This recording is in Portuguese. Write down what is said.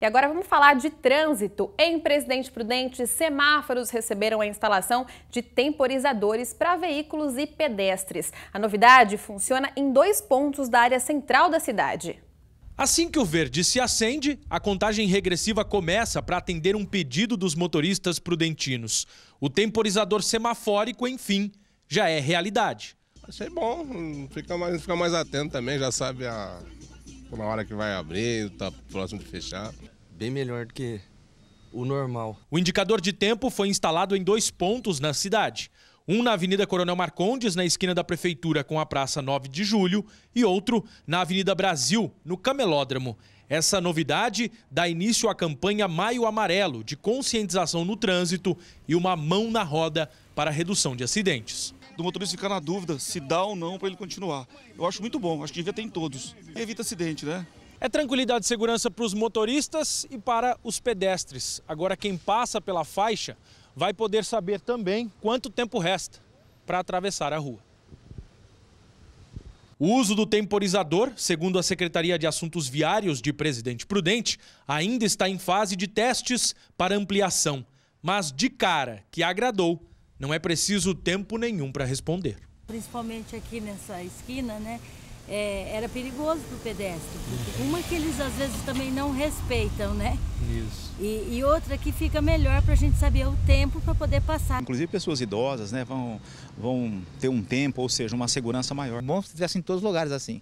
E agora vamos falar de trânsito. Em Presidente Prudente, semáforos receberam a instalação de temporizadores para veículos e pedestres. A novidade funciona em 2 pontos da área central da cidade. Assim que o verde se acende, a contagem regressiva começa para atender um pedido dos motoristas prudentinos. O temporizador semafórico, enfim, já é realidade. Achei bom, fica mais atento também, já sabe na hora que vai abrir, tá próximo de fechar. Bem melhor do que o normal. O indicador de tempo foi instalado em 2 pontos na cidade. Um na Avenida Coronel Marcondes, na esquina da Prefeitura com a Praça 9 de Julho, e outro na Avenida Brasil, no Camelódromo. Essa novidade dá início à campanha Maio Amarelo, de conscientização no trânsito e uma mão na roda para a redução de acidentes. Do motorista ficar na dúvida se dá ou não para ele continuar. Eu acho muito bom, acho que devia ter em todos. Evita acidente, né? É tranquilidade e segurança para os motoristas e para os pedestres. Agora quem passa pela faixa vai poder saber também quanto tempo resta para atravessar a rua. O uso do temporizador, segundo a Secretaria de Assuntos Viários de Presidente Prudente, ainda está em fase de testes para ampliação. Mas de cara que agradou, não é preciso tempo nenhum para responder. Principalmente aqui nessa esquina, né? Era perigoso para o pedestre, porque uma que eles às vezes também não respeitam, né? Isso. E outra que fica melhor para a gente saber o tempo para poder passar. Inclusive pessoas idosas, né, vão ter um tempo, ou seja, uma segurança maior. Bom se tivesse em todos os lugares assim.